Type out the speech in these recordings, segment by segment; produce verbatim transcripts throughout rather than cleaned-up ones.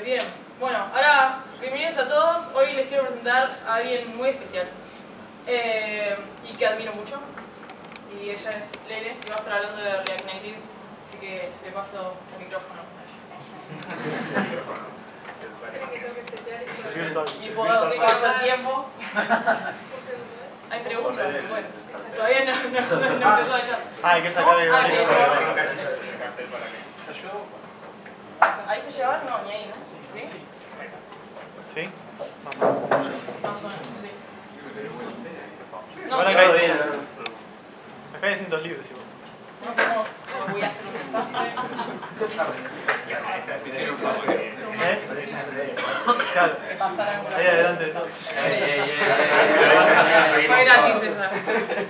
Qué bien. Bueno, ahora, bienvenidos a todos. Hoy les quiero presentar a alguien muy especial eh, y que admiro mucho. Y ella es Lele, que va a estar hablando de React Native, así que le paso el micrófono. El micrófono. Y puedo pasar tiempo. Hay preguntas, bueno. Todavía no, no, no, no, no empezó allá. Ah, hay que sacar el cartel para que. ¿Te ayudo? ¿Ahí se llevaron? No, ni ahí, ¿no? ¿Sí? ¿Sí? Más o menos, sí. No, no, acá hay Acá hay asientos libres, igual. No tenemos. Voy a hacer un desastre. ¿Eh? Claro. Ahí adelante. Fue gratis esa.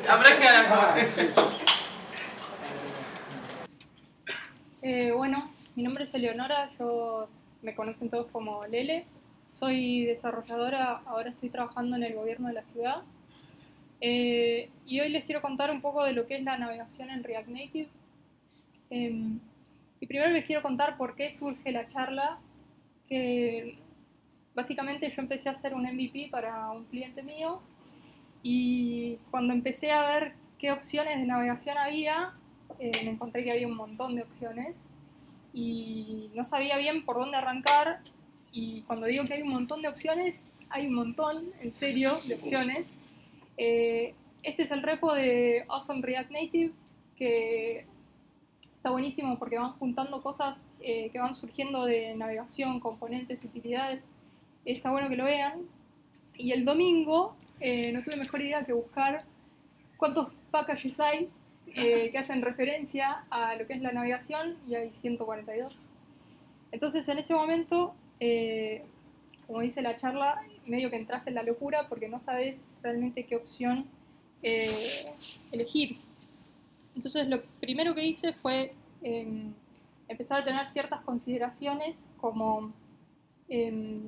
La próxima la jugada. Eh, bueno, mi nombre es Eleonora, yo me conocen todos como Lele. Soy desarrolladora, ahora estoy trabajando en el gobierno de la ciudad. Eh, y hoy les quiero contar un poco de lo que es la navegación en React Native. Eh, y primero les quiero contar por qué surge la charla, que básicamente yo empecé a hacer un M V P para un cliente mío y cuando empecé a ver qué opciones de navegación había, eh, me encontré que había un montón de opciones y no sabía bien por dónde arrancar. Y cuando digo que hay un montón de opciones, hay un montón, en serio, de opciones. Eh, este es el repo de Awesome React Native, que está buenísimo porque van juntando cosas eh, que van surgiendo de navegación, componentes, utilidades. Está bueno que lo vean. Y el domingo eh, no tuve mejor idea que buscar cuántos packages hay eh, que hacen referencia a lo que es la navegación, y hay ciento cuarenta y dos. Entonces en ese momento, eh, como dice la charla, medio que entras en la locura porque no sabes realmente qué opción eh, elegir. Entonces lo primero que hice fue eh, empezar a tener ciertas consideraciones como eh,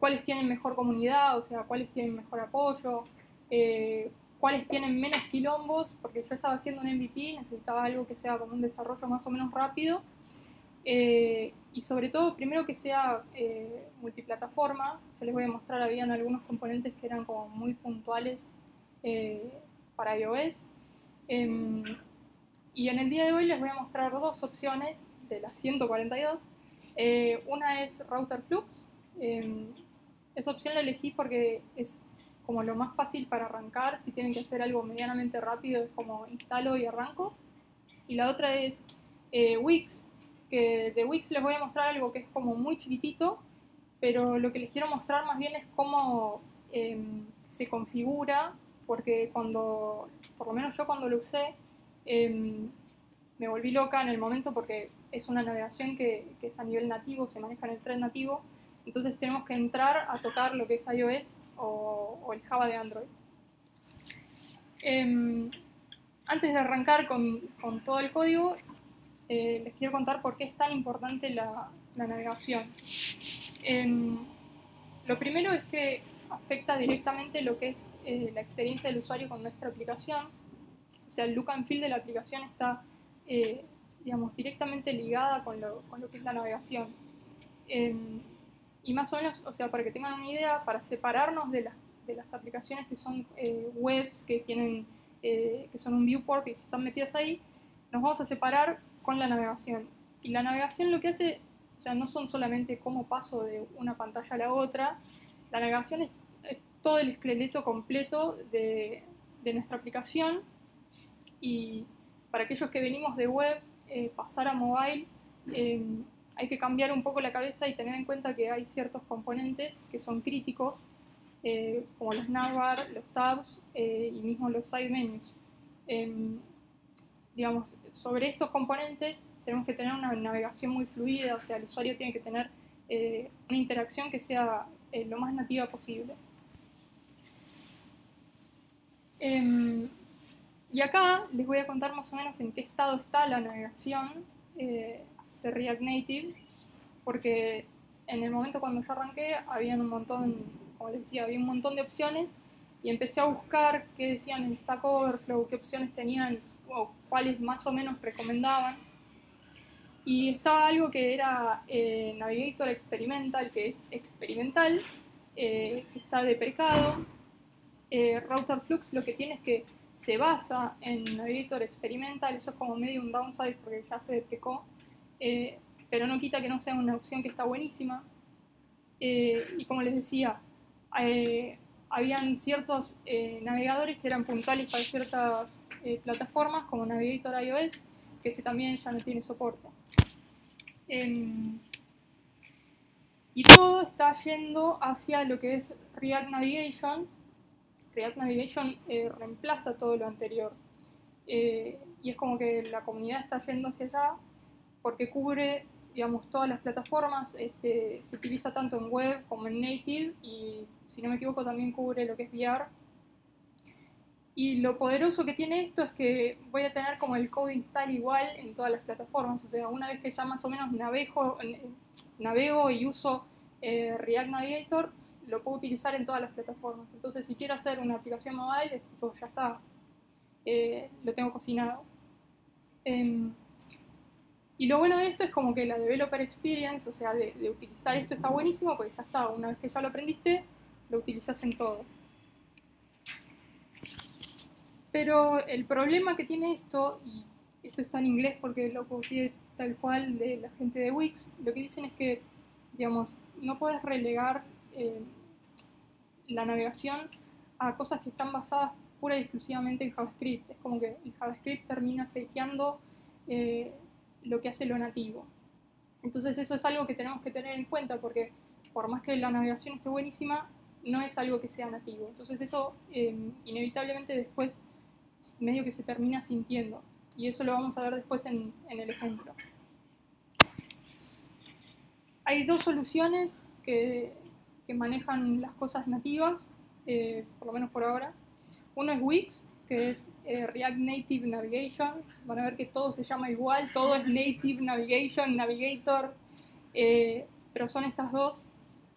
cuáles tienen mejor comunidad, o sea, cuáles tienen mejor apoyo, eh, cuáles tienen menos quilombos, porque yo estaba haciendo un M V P, necesitaba algo que sea como un desarrollo más o menos rápido, eh, y sobre todo, primero que sea eh, multiplataforma. Yo les voy a mostrar, habían algunos componentes que eran como muy puntuales eh, para iOS. Eh, y en el día de hoy les voy a mostrar dos opciones de las ciento cuarenta y dos. Eh, una es Router Flux. Eh, esa opción la elegí porque es como lo más fácil para arrancar. Si tienen que hacer algo medianamente rápido, es como instalo y arranco. Y la otra es eh, Wix, que de Wix les voy a mostrar algo que es como muy chiquitito, pero lo que les quiero mostrar más bien es cómo eh, se configura, porque cuando, por lo menos yo cuando lo usé, eh, me volví loca en el momento porque es una navegación que, que es a nivel nativo, se maneja en el tren nativo, entonces tenemos que entrar a tocar lo que es iOS o, o el Java de Android. Eh, antes de arrancar con, con todo el código, Eh, les quiero contar por qué es tan importante la, la navegación. Eh, lo primero es que afecta directamente lo que es eh, la experiencia del usuario con nuestra aplicación. O sea, el look and feel de la aplicación está eh, digamos, directamente ligada con lo, con lo que es la navegación. Eh, y más o menos, o sea, para que tengan una idea, para separarnos de las, de las aplicaciones que son eh, webs, que, tienen, eh, que son un viewport y que están metidas ahí, nos vamos a separar con la navegación. Y la navegación lo que hace, o sea, no son solamente cómo paso de una pantalla a la otra, la navegación es, es todo el esqueleto completo de, de nuestra aplicación. Y para aquellos que venimos de web, eh, pasar a mobile, eh, hay que cambiar un poco la cabeza y tener en cuenta que hay ciertos componentes que son críticos, eh, como los navbar, los tabs eh, y mismo los side menus. Eh, Digamos, sobre estos componentes tenemos que tener una navegación muy fluida, o sea, el usuario tiene que tener eh, una interacción que sea eh, lo más nativa posible. Eh, y acá les voy a contar más o menos en qué estado está la navegación eh, de React Native, porque en el momento cuando yo arranqué había un montón, como les decía, había un montón de opciones y empecé a buscar qué decían en Stack Overflow, qué opciones tenían o cuáles más o menos recomendaban. y estaba algo que era eh, Navigator Experimental, que es experimental, eh, que está deprecado. Eh, Router Flux lo que tiene es que se basa en Navigator Experimental, eso es como medio un downside porque ya se deprecó, eh, pero no quita que no sea una opción que está buenísima. Eh, y como les decía, eh, habían ciertos eh, navegadores que eran puntuales para ciertas eh, plataformas, como Navigator iOS, que ese también ya no tiene soporte. Eh, y todo está yendo hacia lo que es React Navigation. React Navigation eh, reemplaza todo lo anterior. Eh, y es como que la comunidad está yendo hacia allá porque cubre, digamos, todas las plataformas, este, se utiliza tanto en web como en native y, si no me equivoco, también cubre lo que es V R. Y lo poderoso que tiene esto es que voy a tener como el code install igual en todas las plataformas. O sea, una vez que ya más o menos navego, navego y uso eh, React Navigator, lo puedo utilizar en todas las plataformas. Entonces, si quiero hacer una aplicación mobile, tipo, ya está, eh, lo tengo cocinado. Eh, y lo bueno de esto es como que la developer experience, o sea, de, de utilizar esto está buenísimo, porque ya está, una vez que ya lo aprendiste, lo utilizas en todo. Pero el problema que tiene esto, y esto está en inglés porque lo copié tal cual de la gente de Wix, lo que dicen es que, digamos, no puedes relegar Eh, la navegación a cosas que están basadas pura y exclusivamente en JavaScript. Es como que el JavaScript termina fakeando eh, lo que hace lo nativo. Entonces eso es algo que tenemos que tener en cuenta, porque por más que la navegación esté buenísima, no es algo que sea nativo. Entonces eso eh, inevitablemente después medio que se termina sintiendo, y eso lo vamos a ver después en, en el ejemplo. Hay dos soluciones que que manejan las cosas nativas, eh, por lo menos por ahora. Uno es Wix, que es eh, React Native Navigation. Van a ver que todo se llama igual, todo es Native Navigation, Navigator, eh, pero son estas dos.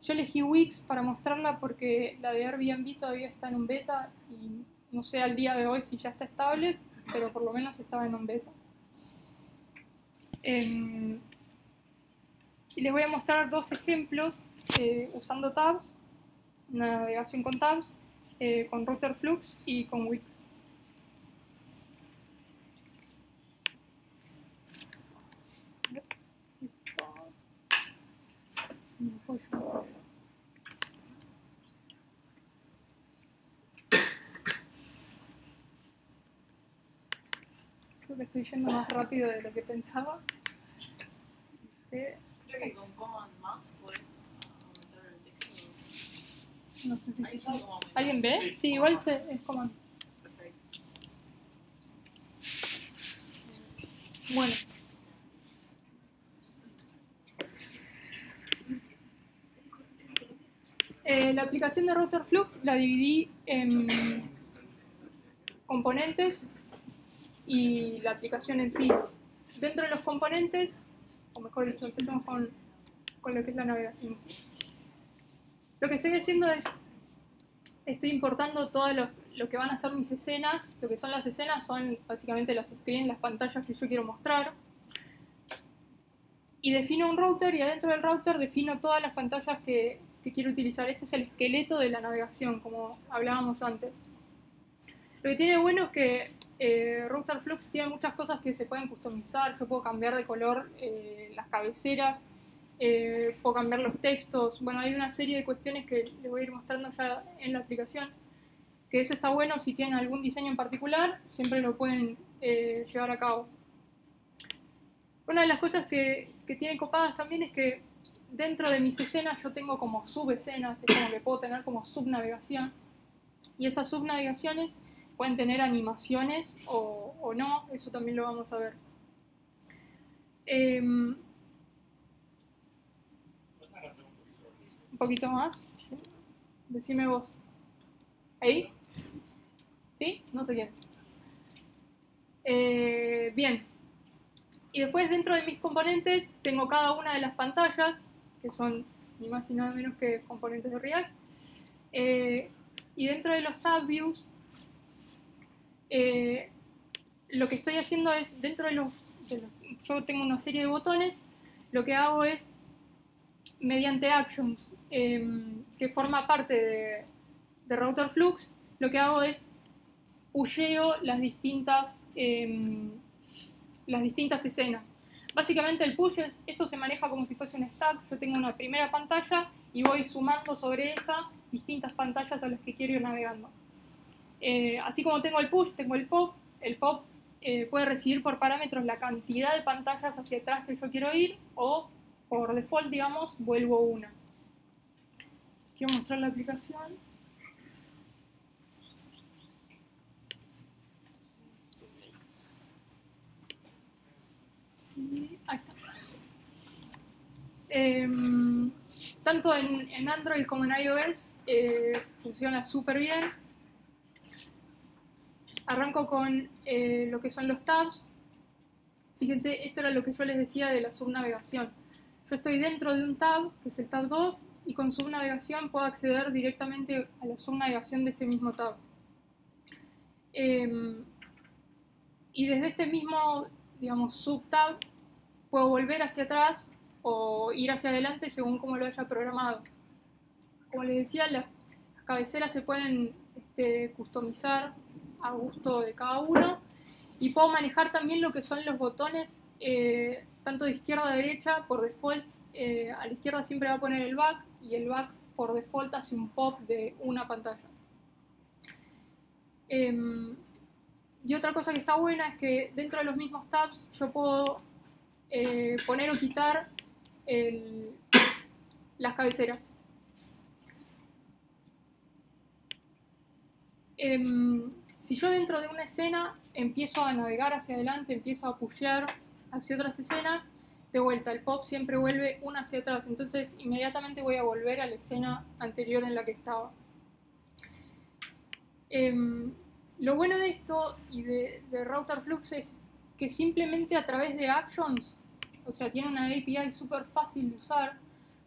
Yo elegí Wix para mostrarla porque la de Airbnb todavía está en un beta, y no sé al día de hoy si ya está estable, pero por lo menos estaba en un beta. Eh, y les voy a mostrar dos ejemplos. Eh, usando tabs, navegación con tabs, eh, con Router Flux y con Wix. Creo que estoy yendo más rápido de lo que pensaba. Creo que con Command más puedes. No sé si se sabe. ¿Alguien ve? Sí, igual se, es comando. Bueno. Eh, la aplicación de Router Flux la dividí en componentes y la aplicación en sí. Dentro de los componentes, o mejor dicho, empezamos con, con lo que es la navegación en sí. Lo que estoy haciendo es, estoy importando todo lo, lo que van a ser mis escenas. Lo que son las escenas son básicamente las screens, las pantallas que yo quiero mostrar. Y defino un router, y adentro del router defino todas las pantallas que, que quiero utilizar. Este es el esqueleto de la navegación, como hablábamos antes. Lo que tiene bueno es que eh, Router Flux tiene muchas cosas que se pueden customizar. Yo puedo cambiar de color eh, las cabeceras. Eh, puedo cambiar los textos. Bueno, hay una serie de cuestiones que les voy a ir mostrando ya en la aplicación, que eso está bueno. Si tienen algún diseño en particular, siempre lo pueden eh, llevar a cabo. Una de las cosas que, que tiene copadas también es que dentro de mis escenas yo tengo como subescenas, es como que puedo tener como subnavegación, y esas subnavegaciones pueden tener animaciones o, o no, eso también lo vamos a ver. eh, Poquito más, decime vos. ¿Ahí? ¿Sí? No sé quién. Eh, bien. Y después, dentro de mis componentes, tengo cada una de las pantallas, que son ni más ni nada menos que componentes de React. Eh, y dentro de los tab views, eh, lo que estoy haciendo es, dentro de los, de los yo tengo una serie de botones, lo que hago es, mediante Actions, eh, que forma parte de, de Router Flux, lo que hago es pusheo las distintas, eh, las distintas escenas. Básicamente el push es, esto se maneja como si fuese un stack. Yo tengo una primera pantalla y voy sumando sobre esa distintas pantallas a las que quiero ir navegando. Eh, así como tengo el push, tengo el pop. El pop eh, puede recibir por parámetros la cantidad de pantallas hacia atrás que yo quiero ir, o por default, digamos, vuelvo una. Quiero mostrar la aplicación. Ahí está. Eh, tanto en, en Android como en iOS eh, funciona súper bien. Arranco con eh, lo que son los tabs. Fíjense, esto era lo que yo les decía de la subnavegación. Yo estoy dentro de un tab, que es el tab dos, y con subnavegación puedo acceder directamente a la subnavegación de ese mismo tab. Eh, y desde este mismo, digamos, subtab, puedo volver hacia atrás o ir hacia adelante según como lo haya programado. Como les decía, las cabeceras se pueden este, customizar a gusto de cada uno, y puedo manejar también lo que son los botones, eh, tanto de izquierda a derecha. Por default, eh, a la izquierda siempre va a poner el back, y el back por default hace un pop de una pantalla. Eh, y otra cosa que está buena es que dentro de los mismos tabs yo puedo eh, poner o quitar el, las cabeceras. Eh, Si yo dentro de una escena empiezo a navegar hacia adelante, empiezo a pushear hacia otras escenas, de vuelta el pop siempre vuelve una hacia atrás, entonces inmediatamente voy a volver a la escena anterior en la que estaba. Eh, lo bueno de esto y de, de Router Flux es que simplemente a través de Actions, o sea, tiene una A P I súper fácil de usar,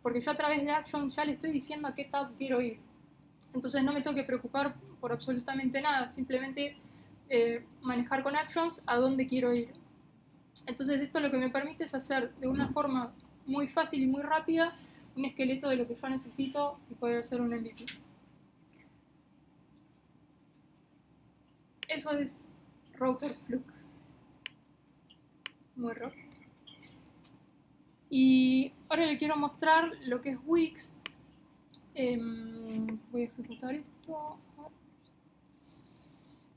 porque yo a través de Actions ya le estoy diciendo a qué tab quiero ir. Entonces no me tengo que preocupar por absolutamente nada, simplemente eh, manejar con Actions a dónde quiero ir. Entonces esto lo que me permite es hacer de una forma muy fácil y muy rápida un esqueleto de lo que yo necesito y poder hacer un M V P. Eso es Router Flux. Muy rápido. Y ahora les quiero mostrar lo que es Wix. Eh, voy a ejecutar esto.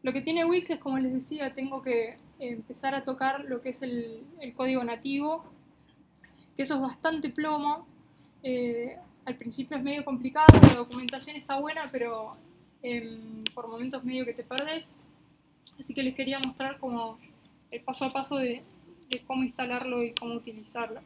Lo que tiene Wix es, como les decía, tengo que empezar a tocar lo que es el, el código nativo, que eso es bastante plomo. Eh, al principio es medio complicado, la documentación está buena, pero eh, por momentos medio que te perdés. Así que les quería mostrar como el paso a paso de, de cómo instalarlo y cómo utilizarlo.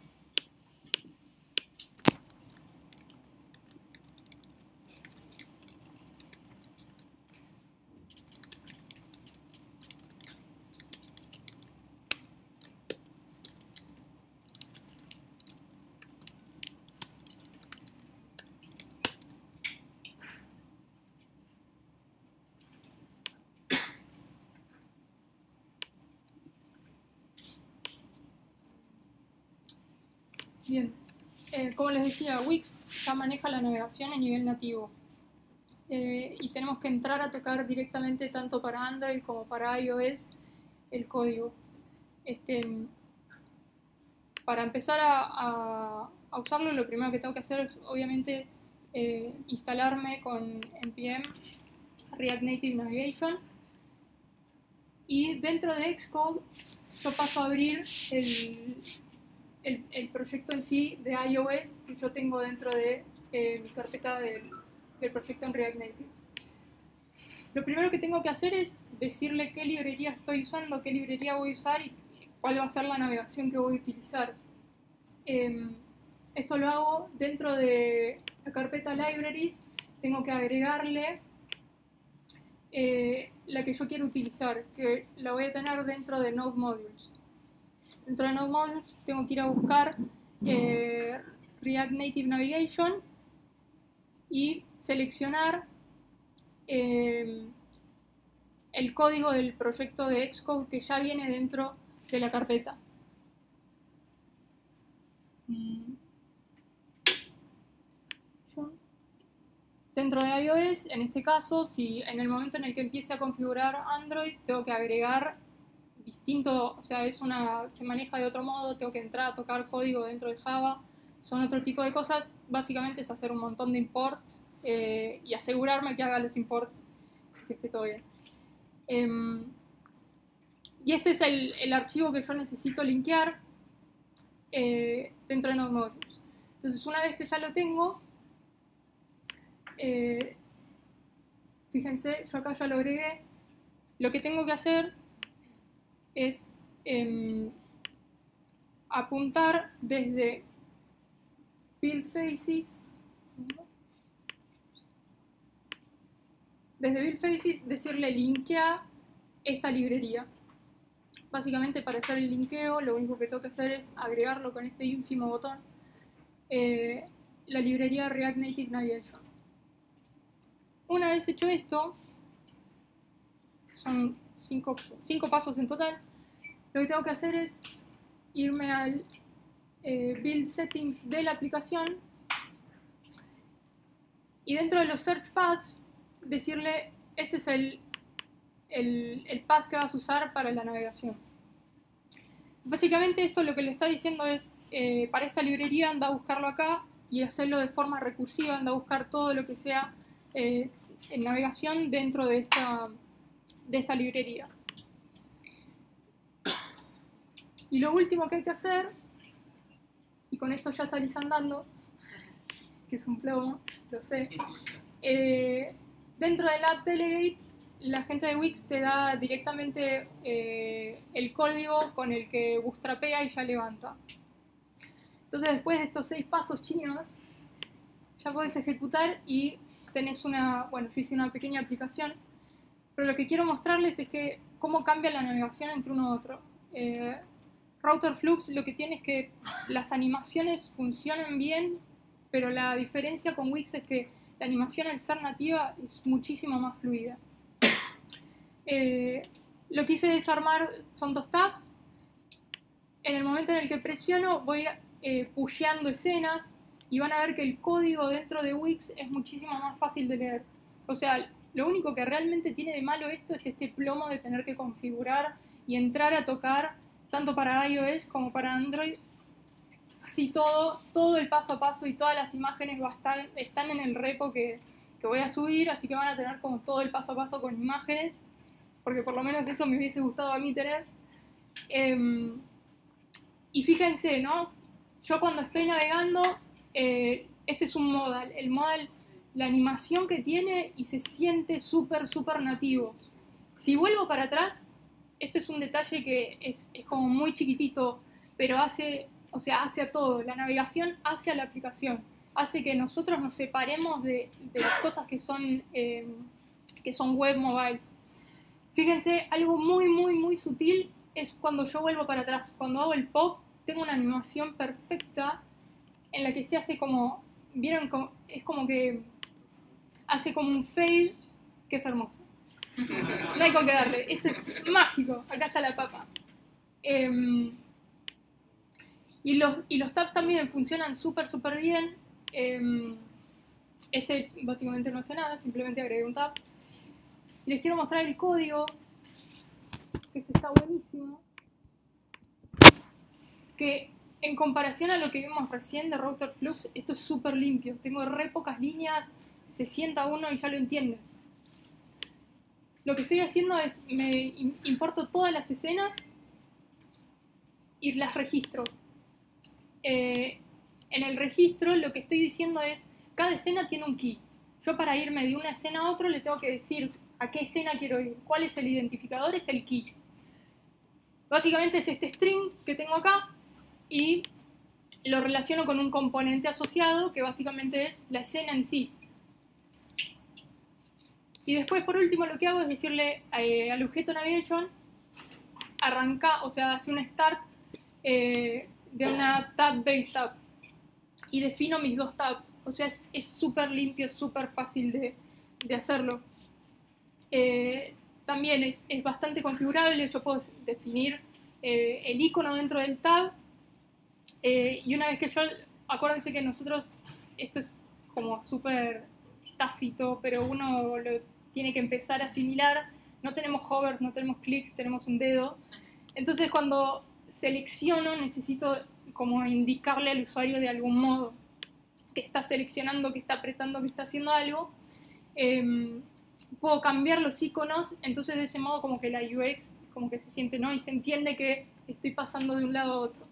Bien, eh, como les decía, Wix ya maneja la navegación a nivel nativo, eh, y tenemos que entrar a tocar directamente tanto para Android como para iOS el código. Este, para empezar a, a, a usarlo, lo primero que tengo que hacer es obviamente eh, instalarme con npm React Native Navigation, y dentro de Xcode yo paso a abrir el... El, el proyecto en sí de iOS que yo tengo dentro de eh, mi carpeta del, del proyecto en React Native. Lo primero que tengo que hacer es decirle qué librería estoy usando, qué librería voy a usar y cuál va a ser la navegación que voy a utilizar. Eh, esto lo hago dentro de la carpeta Libraries. Tengo que agregarle eh, la que yo quiero utilizar, que la voy a tener dentro de Node Modules. Dentro de Node Modules tengo que ir a buscar eh, React Native Navigation y seleccionar eh, el código del proyecto de Xcode que ya viene dentro de la carpeta. Dentro de iOS, en este caso, si en el momento en el que empiece a configurar Android, tengo que agregar distinto, o sea, es una, se maneja de otro modo, tengo que entrar a tocar código dentro de Java, son otro tipo de cosas. Básicamente es hacer un montón de imports eh, y asegurarme que haga los imports, que esté todo bien. Eh, y este es el, el archivo que yo necesito linkear eh, dentro de Node Modules. Entonces, una vez que ya lo tengo, Eh, fíjense, yo acá ya lo agregué. Lo que tengo que hacer es eh, apuntar desde Build Phases, desde Build Phases decirle linkea esta librería. Básicamente, para hacer el linkeo, lo único que tengo que hacer es agregarlo con este ínfimo botón, eh, la librería React Native Navigation. Una vez hecho esto, son cinco, cinco pasos en total, lo que tengo que hacer es irme al eh, Build Settings de la aplicación y dentro de los Search Paths decirle este es el, el, el path que vas a usar para la navegación. Básicamente esto lo que le está diciendo es eh, para esta librería anda a buscarlo acá y hacerlo de forma recursiva, anda a buscar todo lo que sea Eh, en navegación dentro de esta, de esta librería. Y lo último que hay que hacer, y con esto ya salís andando, que es un plomo, lo sé, eh, dentro del App Delegate la gente de Wix te da directamente eh, el código con el que bootstrapea y ya levanta. Entonces, después de estos seis pasos chinos, ya podés ejecutar y tenés una, bueno, yo hice una pequeña aplicación, pero lo que quiero mostrarles es que cómo cambia la navegación entre uno a otro. Eh, Router Flux lo que tiene es que las animaciones funcionan bien, pero la diferencia con Wix es que la animación al ser nativa es muchísimo más fluida. Eh, lo que hice es armar, son dos tabs. En el momento en el que presiono voy eh, pusheando escenas, y van a ver que el código dentro de Wix es muchísimo más fácil de leer. O sea, lo único que realmente tiene de malo esto es este plomo de tener que configurar y entrar a tocar, tanto para iOS como para Android. Así todo, todo el paso a paso y todas las imágenes va a estar, están en el repo que, que voy a subir, así que van a tener como todo el paso a paso con imágenes, porque por lo menos eso me hubiese gustado a mí tener. Eh, y fíjense, ¿no? Yo cuando estoy navegando, Eh, este es un modal, el modal, la animación que tiene y se siente súper, súper nativo. Si vuelvo para atrás, este es un detalle que es, es como muy chiquitito, pero hace, o sea, hace a todo, la navegación hacia la aplicación, hace que nosotros nos separemos de, de las cosas que son, eh, que son web mobiles. Fíjense, algo muy, muy, muy sutil es cuando yo vuelvo para atrás, cuando hago el pop, tengo una animación perfecta en la que se hace como, vieron, es como que hace como un fade que es hermoso. No hay con qué darle, esto es mágico, acá está la papa. Eh, y, los, y los tabs también funcionan súper, súper bien. Eh, este básicamente no hace nada, simplemente agregué un tab. Les quiero mostrar el código, que esto está buenísimo. Que en comparación a lo que vimos recién de Router Flux, esto es súper limpio. Tengo re pocas líneas, se sienta uno y ya lo entiende. Lo que estoy haciendo es, me importo todas las escenas y las registro. Eh, en el registro lo que estoy diciendo es, cada escena tiene un key. Yo para irme de una escena a otra le tengo que decir a qué escena quiero ir, cuál es el identificador, es el key. Básicamente es este string que tengo acá, y lo relaciono con un componente asociado que básicamente es la escena en sí. Y después, por último, lo que hago es decirle eh, al objeto Navigation, arranca, o sea, hace un start eh, de una tab base tab. Y defino mis dos tabs. O sea, es súper limpio, es súper fácil de, de hacerlo. Eh, también es, es bastante configurable. Yo puedo definir eh, el icono dentro del tab. Eh, y una vez que yo, acuérdense que nosotros, esto es como súper tácito, pero uno lo tiene que empezar a asimilar, no tenemos hovers, no tenemos clics, tenemos un dedo. Entonces cuando selecciono necesito como indicarle al usuario de algún modo que está seleccionando, que está apretando, que está haciendo algo. Eh, puedo cambiar los iconos, entonces de ese modo como que la U X como que se siente, ¿no? Y se entiende que estoy pasando de un lado a otro.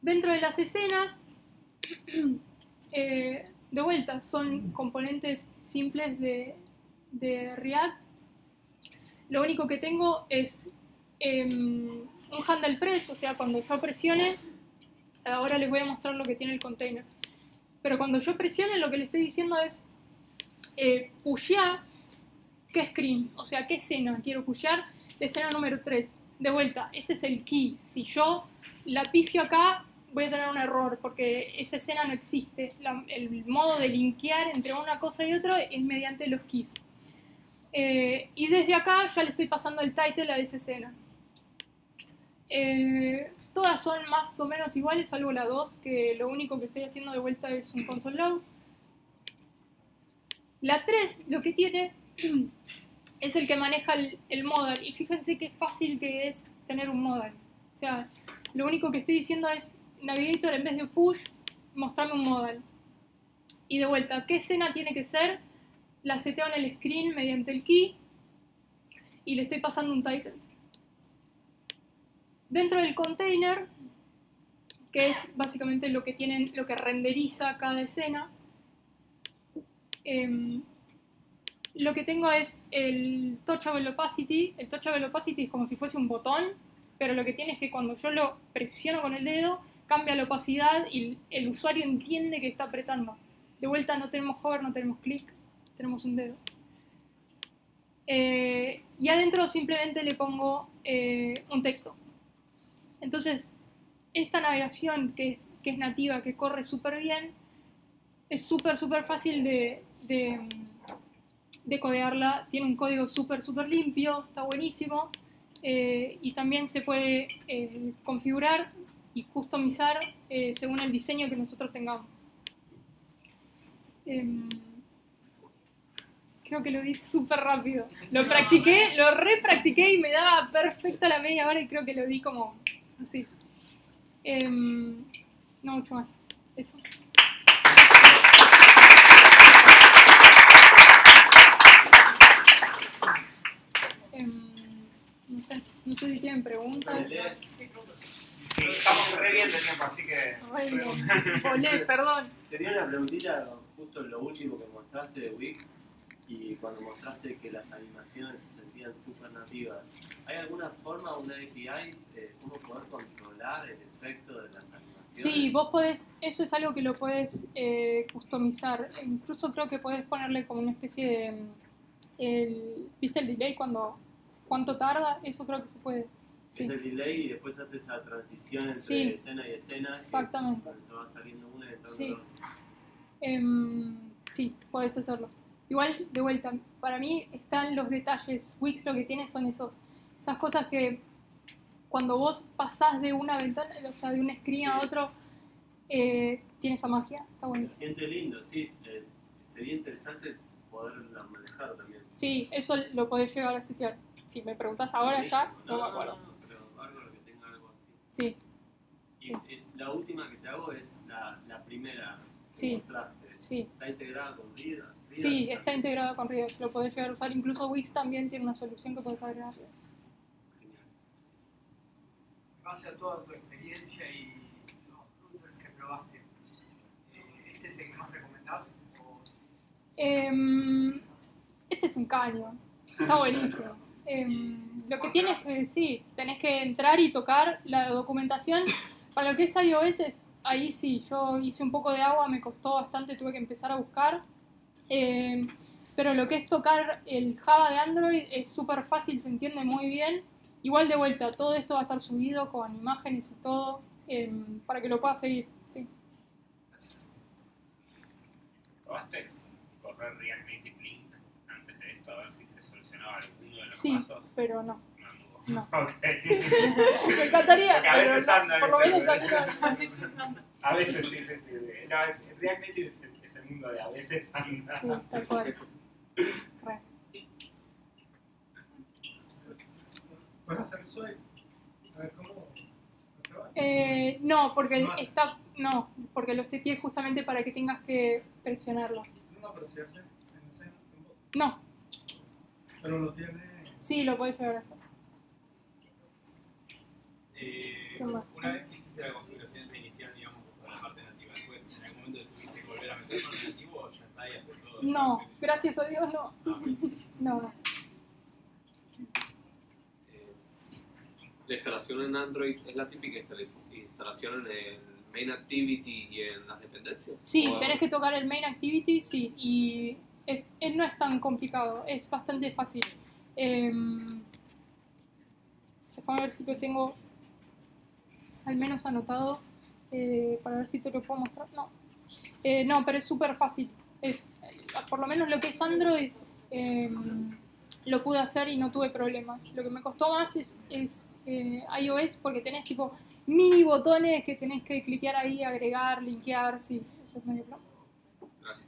Dentro de las escenas, eh, de vuelta, son componentes simples de, de React. Lo único que tengo es eh, un handle press, o sea, cuando yo presione, ahora les voy a mostrar lo que tiene el container. Pero cuando yo presione, lo que le estoy diciendo es eh, pushear qué screen, o sea, qué escena quiero pushear, de escena número tres. De vuelta, este es el key. Si yo la pifio acá, voy a tener un error, porque esa escena no existe. La, el modo de linkear entre una cosa y otra es mediante los keys. Eh, y desde acá ya le estoy pasando el title a esa escena. Eh, todas son más o menos iguales, salvo la dos, que lo único que estoy haciendo de vuelta es un console log. La tres lo que tiene es el que maneja el, el modal. Y fíjense qué fácil que es tener un modal. O sea, lo único que estoy diciendo es, Navigator, en vez de push, mostrarme un modal. Y de vuelta, ¿qué escena tiene que ser? La seteo en el screen mediante el key y le estoy pasando un title. Dentro del container, que es básicamente lo que tienen, lo que renderiza cada escena, eh, lo que tengo es el touchable opacity. El touchable opacity es como si fuese un botón, pero lo que tiene es que cuando yo lo presiono con el dedo, cambia la opacidad y el usuario entiende que está apretando. De vuelta, no tenemos hover, no tenemos clic, tenemos un dedo. Eh, y adentro simplemente le pongo eh, un texto. Entonces, esta navegación que es, que es nativa, que corre súper bien, es súper, súper fácil de, de, de codearla. Tiene un código súper, súper limpio, está buenísimo. Eh, y también se puede eh, configurar y customizar eh, según el diseño que nosotros tengamos. Eh, creo que lo di súper rápido. Lo practiqué, lo repractiqué y me daba perfecta la media hora y creo que lo di como así. Eh, no mucho más. Eso. No sé, no sé si tienen preguntas. Estamos re bien de tiempo, así que... Ay, volé, perdón. Tenía una preguntita justo en lo último que mostraste de Wix y cuando mostraste que las animaciones se sentían súper nativas. ¿Hay alguna forma, una A P I, de cómo poder controlar el efecto de las animaciones? Sí, vos podés, eso es algo que lo podés eh, customizar. Incluso creo que podés ponerle como una especie de... El, ¿viste el delay cuando...? ¿Cuánto tarda? Eso creo que se puede. Sí. Es el delay y después hace esa transición entre sí. escena y escena. Exactamente. Y se va saliendo una y entonces sí. Um, sí, puedes hacerlo. Igual, de vuelta, para mí están los detalles. Wix lo que tiene son esos, esas cosas que cuando vos pasás de una ventana, o sea, de un screen sí. a otro, eh, tiene esa magia. Está buenísimo. Se siente lindo, sí. Eh, sería interesante poderla manejar también. Sí, eso lo podés llegar a setear. Si me preguntas ahora ya, no, no me acuerdo. No, no, pero algo lo que tenga algo así. Sí. Y sí. la última que te hago es la, la primera que sí. mostraste. Sí. ¿Está integrada con RIDA? ¿RIDA sí, está, está integrada con RIDA. Lo podés llegar a usar. Incluso Wix también tiene una solución que podés agregar. Genial. En base a toda tu experiencia y los routers que probaste, ¿este es el que más recomendás? O... Eh, este es un caño. Está buenísimo. Eh, lo que tienes que, sí, tenés que entrar y tocar la documentación. Para lo que es iOS, es, ahí sí, yo hice un poco de agua, me costó bastante, tuve que empezar a buscar. Eh, pero lo que es tocar el Java de Android es súper fácil, se entiende muy bien. Igual de vuelta, todo esto va a estar subido con imágenes y todo, eh, para que lo puedas seguir, sí. ¿Probaste correr React Native Link antes de esto a ver si te solucionaba algo? Sí, pasos, pero no. No. Okay. Me encantaría. A veces andan. Por lo menos andan. A veces, sí, sí, sí. No, React Native es el, es el mundo de a veces andan. Sí, tal cual. ¿Puedes hacer suave? A ver cómo. Eh, no, porque no, está, no, porque lo seteé justamente para que tengas que presionarlo. No, pero si hace en escena, no. Pero lo tiene. Sí, lo podés llegar a hacer. Eh, una vez que hiciste la configuración esa inicial, digamos, para la parte nativa, después en algún momento tuviste que volver a meter con el nativo o ya está y hacer todo. No, gracias a Dios no. Ah, no, no. La instalación en Android es la típica instalación en el Main Activity y en las dependencias. Sí, tenés que tocar el Main Activity, sí, y es, es, no es tan complicado, es bastante fácil. Eh, déjame ver si lo tengo al menos anotado, eh, para ver si te lo puedo mostrar. No, eh, no, pero es súper fácil. Es, por lo menos lo que es Android, eh, lo pude hacer y no tuve problemas. Lo que me costó más es... es Eh, iOS, porque tenés tipo mini botones que tenés que cliquear ahí, agregar, linkear, sí, eso es medio plano. Gracias.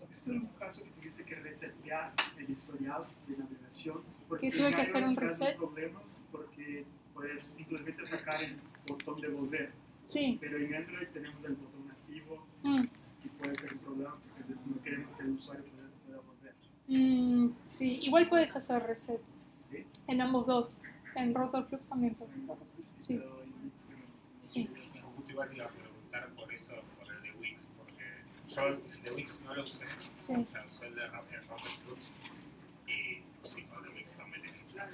¿Tuviste algún caso que tuviste que resetear el historial de navegación? ¿Que tuve que hacer un reset? No es un problema porque puedes simplemente sacar el botón de volver. Sí. Pero en Android tenemos el botón activo mm. y puede ser un problema porque no queremos que el usuario pueda, pueda volver. Mm, sí, igual puedes hacer reset. ¿Sí? En ambos dos. En Router Flux también puedes hacer eso. Sí. Sí. Yo justo iba a preguntar por eso, por el de Wix, porque yo el de Wix no lo usé. Sí. O sea, usé el de Router Flux y el de Wix no me tenía.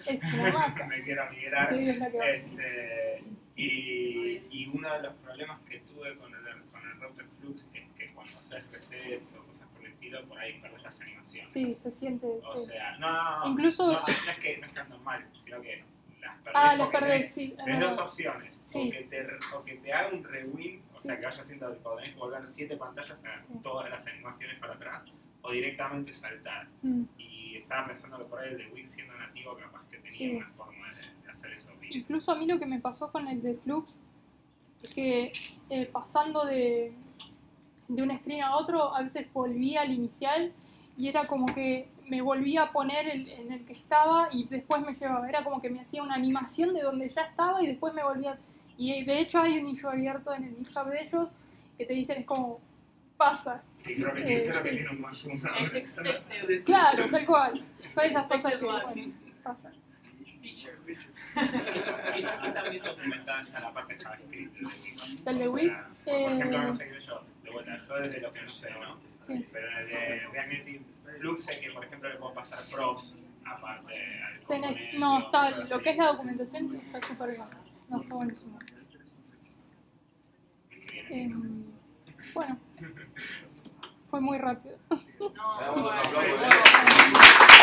Me quiero migrar. Sí, es la que va. Este, y, y uno de los problemas que tuve con el, con el Router Flux es que cuando haces resets o cosas por el estilo, por ahí perdés las animaciones. Sí, se siente. O sí. sea, no, no, no. Incluso. No, no es que no es que andan mal, sino que. Ah, los perdés, tenés, sí. Tienes dos opciones, sí. o, que te, o que te haga un rewind, o sí. sea que vaya siendo tipo, tenés que volver siete pantallas a sí. todas las animaciones para atrás, o directamente saltar. Mm. Y estaba pensando que por ahí el de Wix siendo nativo capaz que tenía sí. una forma de, de hacer eso bien. Incluso a mí lo que me pasó con el de Flux es que eh, pasando de, de un screen a otro, a veces volvía al inicial y era como que me volví a poner el, en el que estaba y después me llevaba. Era como que me hacía una animación de donde ya estaba y después me volvía. Y de hecho hay un issue abierto en el GitHub de ellos que te dicen es como, pasa. Y creo que, eh, creo sí. que tiene un más una Claro, tal cual. Son esas cosas que bueno, pasan. ¿Qué también documentada está la parte de JavaScript? ¿El de Wix? Por ejemplo, no sé qué yo. De vuelta, yo desde lo que no sé, ¿no? Sí. Pero en el de React Native Flux sé que, por ejemplo, le puedo pasar props aparte al componente. No, está, lo que es la documentación está súper bien. No, está buenísimo. Eh, bueno, fue muy rápido. No,